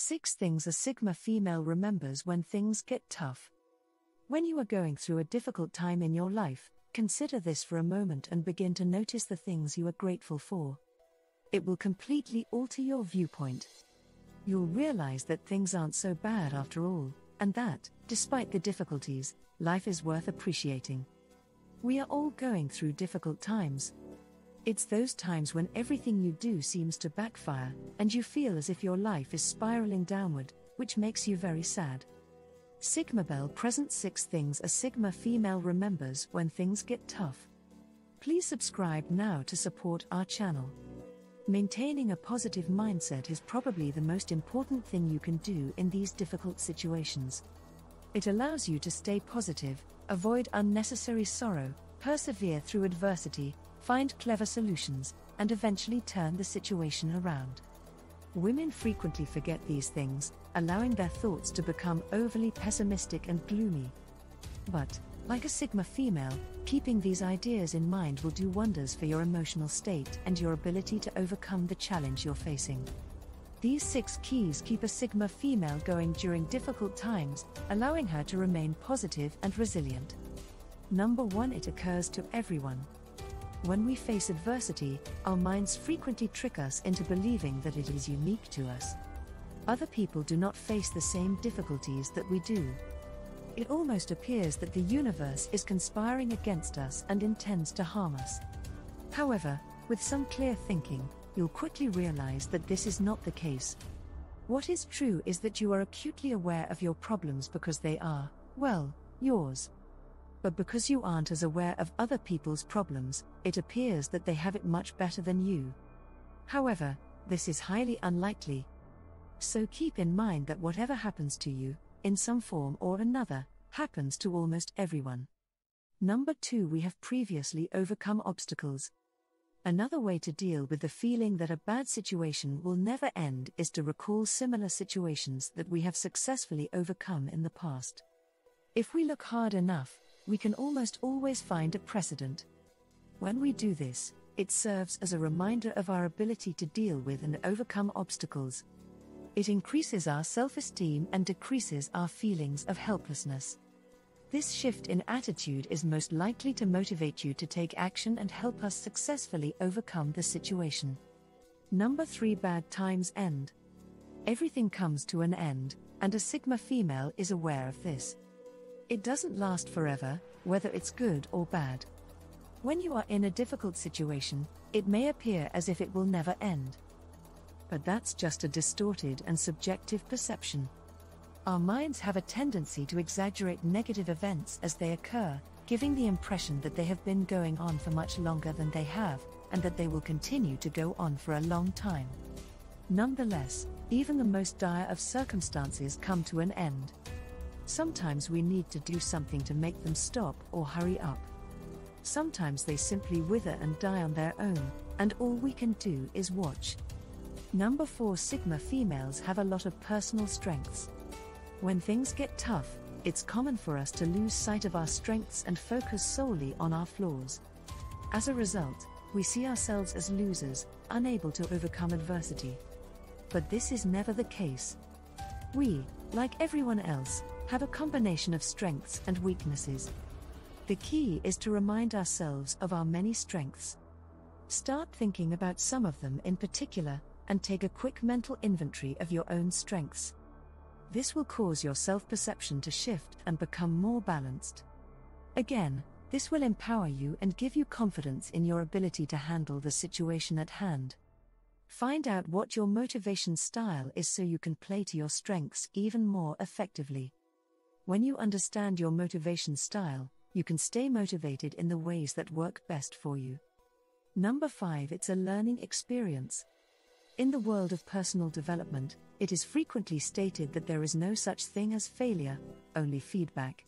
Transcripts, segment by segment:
6 Things a Sigma female remembers when things get tough. When you are going through a difficult time in your life, consider this for a moment and begin to notice the things you are grateful for. It will completely alter your viewpoint. You'll realize that things aren't so bad after all, and that, despite the difficulties, life is worth appreciating. We are all going through difficult times. It's those times when everything you do seems to backfire, and you feel as if your life is spiraling downward, which makes you very sad. Sigma Bell presents 6 things a Sigma female remembers when things get tough. Please subscribe now to support our channel. Maintaining a positive mindset is probably the most important thing you can do in these difficult situations. It allows you to stay positive, avoid unnecessary sorrow, persevere through adversity, find clever solutions, and eventually turn the situation around. Women frequently forget these things, allowing their thoughts to become overly pessimistic and gloomy. But, like a Sigma female, keeping these ideas in mind will do wonders for your emotional state and your ability to overcome the challenge you're facing. These 6 keys keep a Sigma female going during difficult times, allowing her to remain positive and resilient. Number 1, it occurs to everyone. When we face adversity, our minds frequently trick us into believing that it is unique to us. Other people do not face the same difficulties that we do. It almost appears that the universe is conspiring against us and intends to harm us. However, with some clear thinking, you'll quickly realize that this is not the case. What is true is that you are acutely aware of your problems because they are, well, yours. But because you aren't as aware of other people's problems, it appears that they have it much better than you. However, this is highly unlikely. So keep in mind that whatever happens to you, in some form or another, happens to almost everyone. Number 2, we have previously overcome obstacles. Another way to deal with the feeling that a bad situation will never end is to recall similar situations that we have successfully overcome in the past. If we look hard enough, we can almost always find a precedent. When we do this, it serves as a reminder of our ability to deal with and overcome obstacles. It increases our self-esteem and decreases our feelings of helplessness. This shift in attitude is most likely to motivate you to take action and help us successfully overcome the situation. Number 3, bad times end. Everything comes to an end, and a Sigma female is aware of this. It doesn't last forever, whether it's good or bad. When you are in a difficult situation, it may appear as if it will never end. But that's just a distorted and subjective perception. Our minds have a tendency to exaggerate negative events as they occur, giving the impression that they have been going on for much longer than they have, and that they will continue to go on for a long time. Nonetheless, even the most dire of circumstances come to an end. Sometimes we need to do something to make them stop or hurry up. Sometimes they simply wither and die on their own, and all we can do is watch. Number 4, Sigma females have a lot of personal strengths. When things get tough, it's common for us to lose sight of our strengths and focus solely on our flaws. As a result, we see ourselves as losers, unable to overcome adversity. But this is never the case. We, like everyone else, have a combination of strengths and weaknesses. The key is to remind ourselves of our many strengths. Start thinking about some of them in particular, and take a quick mental inventory of your own strengths. This will cause your self-perception to shift and become more balanced. Again, this will empower you and give you confidence in your ability to handle the situation at hand. Find out what your motivation style is so you can play to your strengths even more effectively. When you understand your motivation style, you can stay motivated in the ways that work best for you. Number 5, it's a learning experience. In the world of personal development, it is frequently stated that there is no such thing as failure, only feedback.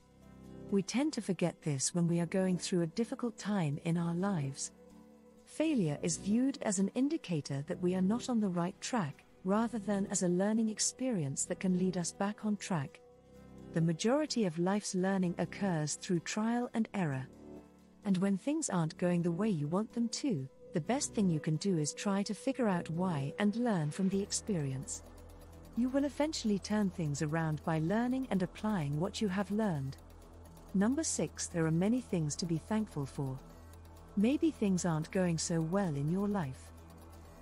We tend to forget this when we are going through a difficult time in our lives. Failure is viewed as an indicator that we are not on the right track, rather than as a learning experience that can lead us back on track. The majority of life's learning occurs through trial and error. And when things aren't going the way you want them to, the best thing you can do is try to figure out why and learn from the experience. you will eventually turn things around by learning and applying what you have learned. Number 6. There are many things to be thankful for. Maybe things aren't going so well in your life.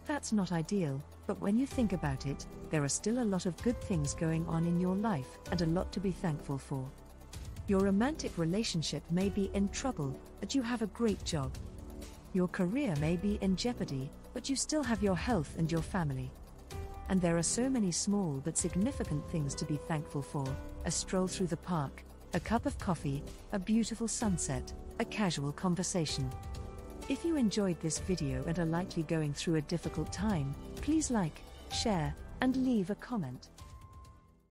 That's not ideal, but when you think about it, there are still a lot of good things going on in your life and a lot to be thankful for. Your romantic relationship may be in trouble, but you have a great job. Your career may be in jeopardy, but you still have your health and your family. And there are so many small but significant things to be thankful for: a stroll through the park, a cup of coffee, a beautiful sunset, a casual conversation. If you enjoyed this video and are likely going through a difficult time, please like, share, and leave a comment.